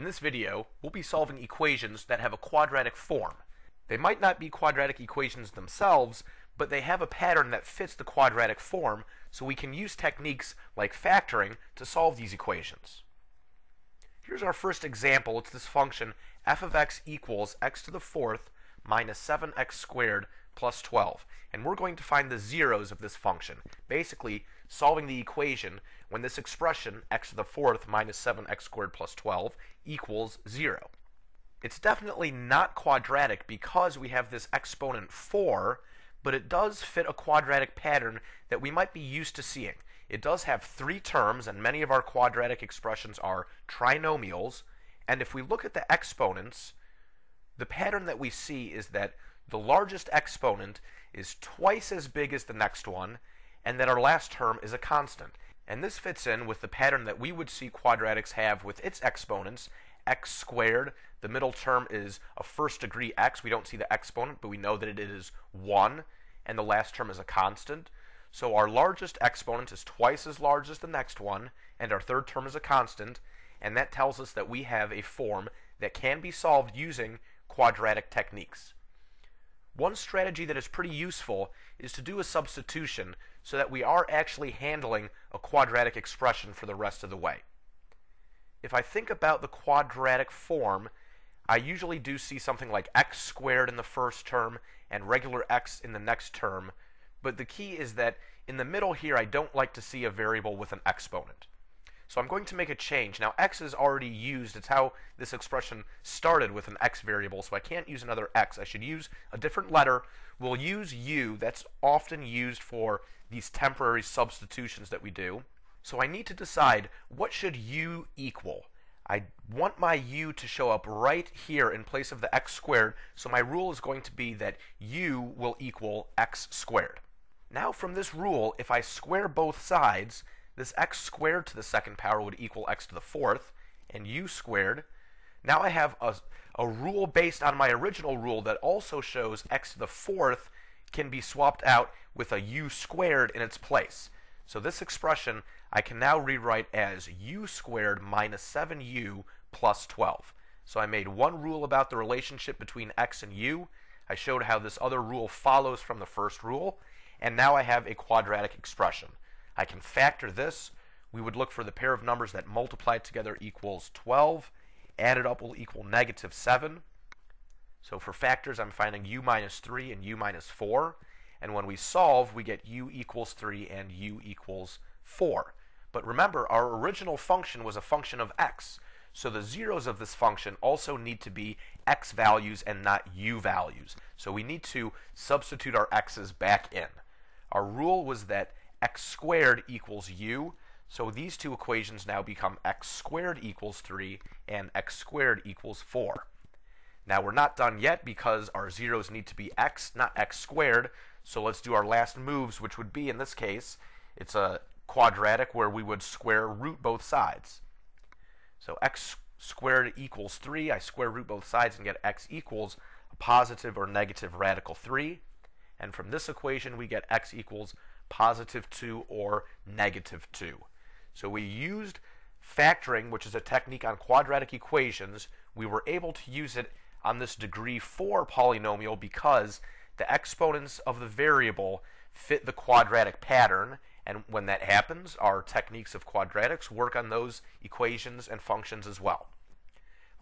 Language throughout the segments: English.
In this video, we'll be solving equations that have a quadratic form. They might not be quadratic equations themselves, but they have a pattern that fits the quadratic form, so we can use techniques like factoring to solve these equations. Here's our first example. It's this function f of x equals x to the fourth minus 7x squared plus 12. And we're going to find the zeros of this function, basically solving the equation when this expression x to the fourth minus 7x squared plus 12 equals 0. It's definitely not quadratic because we have this exponent 4, but it does fit a quadratic pattern that we might be used to seeing. It does have three terms, and many of our quadratic expressions are trinomials. And if we look at the exponents, the pattern that we see is that the largest exponent is twice as big as the next one, and that our last term is a constant. And this fits in with the pattern that we would see quadratics have with its exponents, x squared. The middle term is a first degree x. We don't see the exponent, but we know that it is 1, and the last term is a constant. So our largest exponent is twice as large as the next one, and our third term is a constant, and that tells us that we have a form that can be solved using quadratic techniques. One strategy that is pretty useful is to do a substitution so that we are actually handling a quadratic expression for the rest of the way. If I think about the quadratic form, I usually do see something like x squared in the first term and regular x in the next term, but the key is that in the middle here I don't like to see a variable with an exponent. So I'm going to make a change. Now x is already used. It's how this expression started, with an x variable, so I can't use another x. I should use a different letter. We'll use u. That's often used for these temporary substitutions that we do. So I need to decide, what should u equal? I want my u to show up right here in place of the x squared, so my rule is going to be that u will equal x squared. Now from this rule, if I square both sides, this x squared to the second power would equal x to the fourth, and u squared. Now I have a rule based on my original rule that also shows x to the fourth can be swapped out with a u squared in its place. So this expression I can now rewrite as u squared minus 7u plus 12. So I made one rule about the relationship between x and u. I showed how this other rule follows from the first rule, and now I have a quadratic expression. I can factor this. We would look for the pair of numbers that multiplied together equals 12. Added up will equal negative 7. So for factors, I'm finding u minus 3 and u minus 4. And when we solve, we get u equals 3 and u equals 4. But remember, our original function was a function of x. So the zeros of this function also need to be x values and not u values. So we need to substitute our x's back in. Our rule was that x squared equals u, so these two equations now become x squared equals 3 and x squared equals 4. Now we're not done yet because our zeros need to be x, not x squared, so let's do our last moves, which would be, in this case, it's a quadratic where we would square root both sides. So x squared equals 3, I square root both sides and get x equals a positive or negative radical 3, and from this equation we get x equals positive 2 or negative 2. So we used factoring, which is a technique on quadratic equations. We were able to use it on this degree 4 polynomial because the exponents of the variable fit the quadratic pattern, and when that happens, our techniques of quadratics work on those equations and functions as well.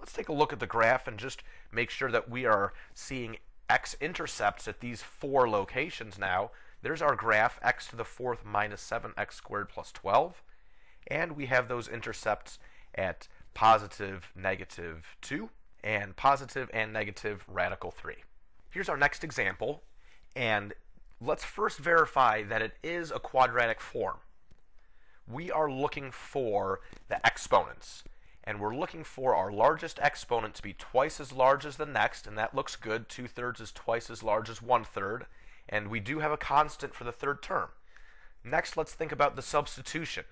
Let's take a look at the graph and just make sure that we are seeing x-intercepts at these 4 locations now. There's our graph, x to the fourth minus 7x squared plus 12, and we have those intercepts at positive, negative 2, and positive and negative radical 3. Here's our next example, and let's first verify that it is a quadratic form. We are looking for the exponents, and we're looking for our largest exponent to be twice as large as the next, and that looks good. 2/3 is twice as large as 1/3. And we do have a constant for the third term. Next, let's think about the substitution.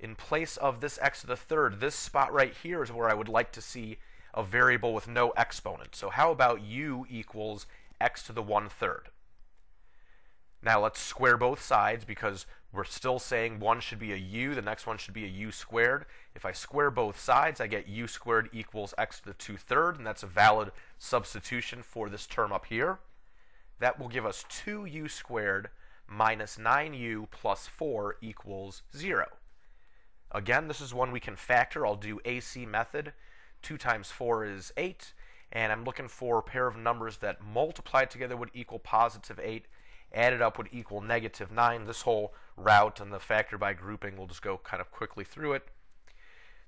In place of this x to the third, this spot right here is where I would like to see a variable with no exponent. So how about u equals x to the 1/3? Now let's square both sides because We're still saying one should be a u, the next one should be a u squared. If I square both sides, I get u squared equals x to the 2/3, and that's a valid substitution for this term up here. That will give us 2u squared minus 9u plus 4 equals 0. Again, this is one we can factor. I'll do AC method. 2 times 4 is 8, and I'm looking for a pair of numbers that multiplied together would equal positive 8, added up would equal negative 9. This whole route and the factor by grouping, we'll just go kind of quickly through it.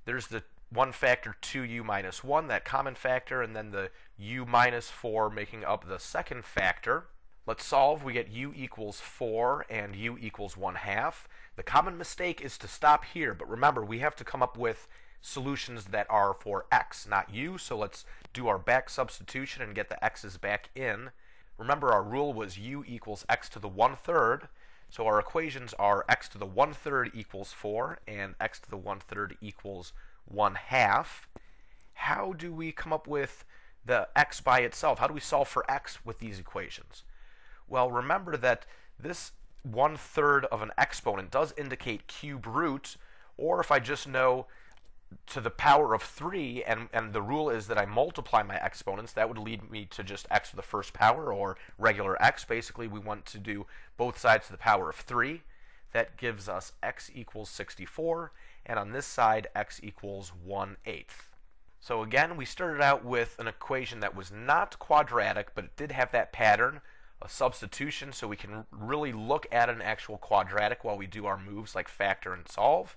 There's the one factor 2u minus 1, that common factor, and then the u minus 4 making up the second factor. Let's solve. We get u equals 4 and u equals 1/2. The common mistake is to stop here, but remember, we have to come up with solutions that are for x, not u, so let's do our back substitution and get the x's back in. Remember, our rule was u equals x to the 1/3, so our equations are x to the 1/3 equals 4 and x to the 1/3 equals 1/2. How do we come up with the x by itself? How do we solve for x with these equations? Well, remember that this 1/3 of an exponent does indicate cube root, or if I just know to the power of 3, and the rule is that I multiply my exponents, that would lead me to just x to the first power, or regular x. Basically, we want to do both sides to the power of 3. That gives us x equals 64, and on this side, x equals 1/8. So again, we started out with an equation that was not quadratic, but it did have that pattern, a substitution, so we can really look at an actual quadratic while we do our moves like factor and solve.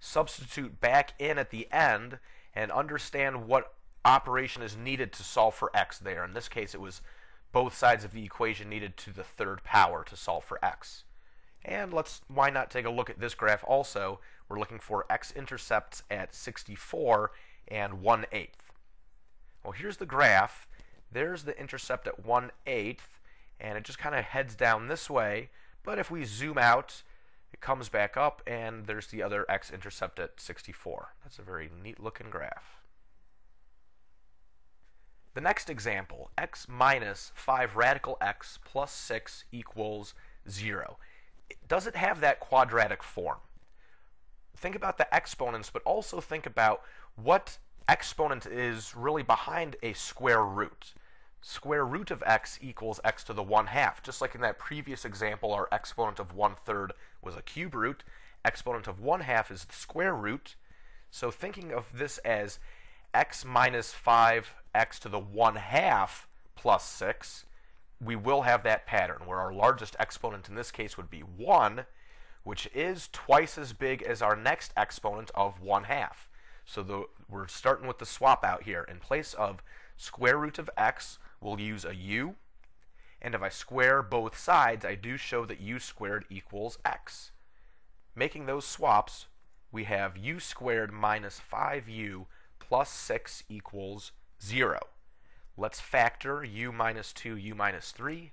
Substitute back in at the end and understand what operation is needed to solve for x there. In this case, it was both sides of the equation needed to the third power to solve for x. And let's, why not take a look at this graph also. We're looking for x-intercepts at 64 and 1/8. Well, here's the graph. There's the intercept at 1/8, and it just kind of heads down this way, but if we zoom out, it comes back up, and there's the other x-intercept at 64. That's a very neat-looking graph. The next example, x minus 5 radical x plus 6 equals 0. Does it have that quadratic form? Think about the exponents, but also think about what exponent is really behind a square root. Square root of x equals x to the 1/2. Just like in that previous example, our exponent of 1/3 was a cube root. Exponent of 1/2 is the square root. So thinking of this as x minus 5 x to the 1/2 plus 6, we will have that pattern where our largest exponent in this case would be 1, which is twice as big as our next exponent of 1/2. So we're starting with the swap out here. In place of square root of x, we'll use a u, and if I square both sides, I do show that u squared equals x. Making those swaps, we have u squared minus 5u plus 6 equals 0. Let's factor u minus 2, u minus 3,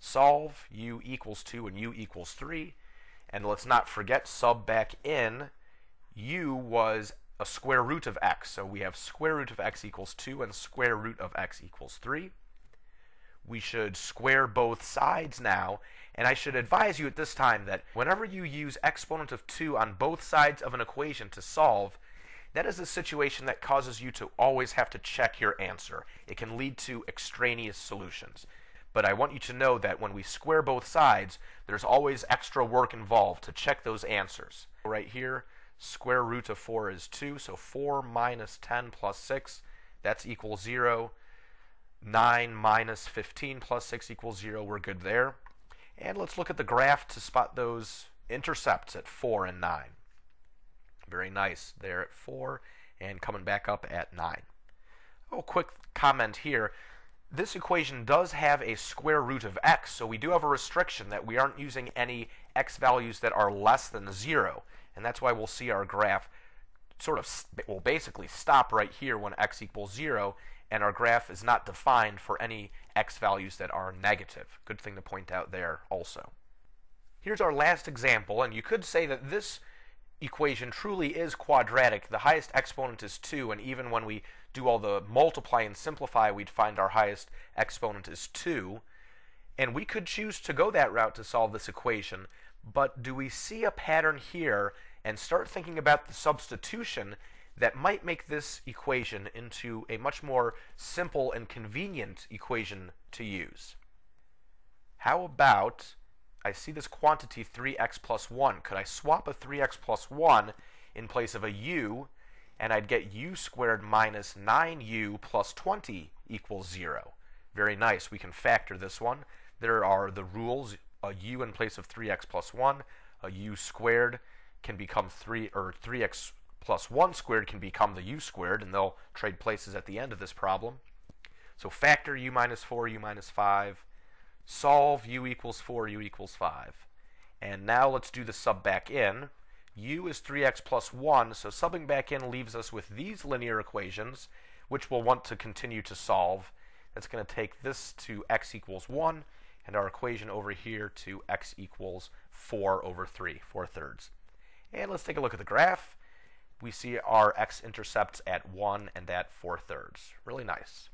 solve u equals 2 and u equals 3, and let's not forget, sub back in, u was a square root of x, so we have square root of x equals 2 and square root of x equals 3. We should square both sides now, and I should advise you at this time that whenever you use exponent of 2 on both sides of an equation to solve, that is a situation that causes you to always have to check your answer. It can lead to extraneous solutions. But I want you to know that when we square both sides, there's always extra work involved to check those answers. Right here, square root of 4 is 2, so 4 minus 10 plus 6, that's equals 0. 9 minus 15 plus 6 equals 0, we're good there. And let's look at the graph to spot those intercepts at 4 and 9. Very nice there at 4 and coming back up at 9. Oh, quick comment here. This equation does have a square root of x, so we do have a restriction that we aren't using any x values that are less than 0. And that's why we'll see our graph sort of will basically stop right here when x equals 0, and our graph is not defined for any x values that are negative. Good thing to point out there also. Here's our last example, and you could say that this equation truly is quadratic. The highest exponent is 2, and even when we do all the multiply and simplify, we'd find our highest exponent is 2. And we could choose to go that route to solve this equation, But do we see a pattern here and start thinking about the substitution that might make this equation into a much more simple and convenient equation to use? How about, I see this quantity 3x plus 1. Could I swap a 3x plus 1 in place of a u, and I'd get u squared minus 9u plus 20 equals 0. Very nice. We can factor this one. There are the rules. A u in place of 3x plus 1, a u squared can become 3, or 3x plus 1 squared can become the u squared, and they'll trade places at the end of this problem. So factor u minus 4, u minus 5, solve u equals 4, u equals 5. And now let's do the sub back in. U is 3x plus 1, so subbing back in leaves us with these linear equations, which we'll want to continue to solve. That's going to take this to x equals 1, and our equation over here to x equals 4 over 3, 4/3. And let's take a look at the graph. We see our x-intercepts at 1 and at 4/3. Really nice.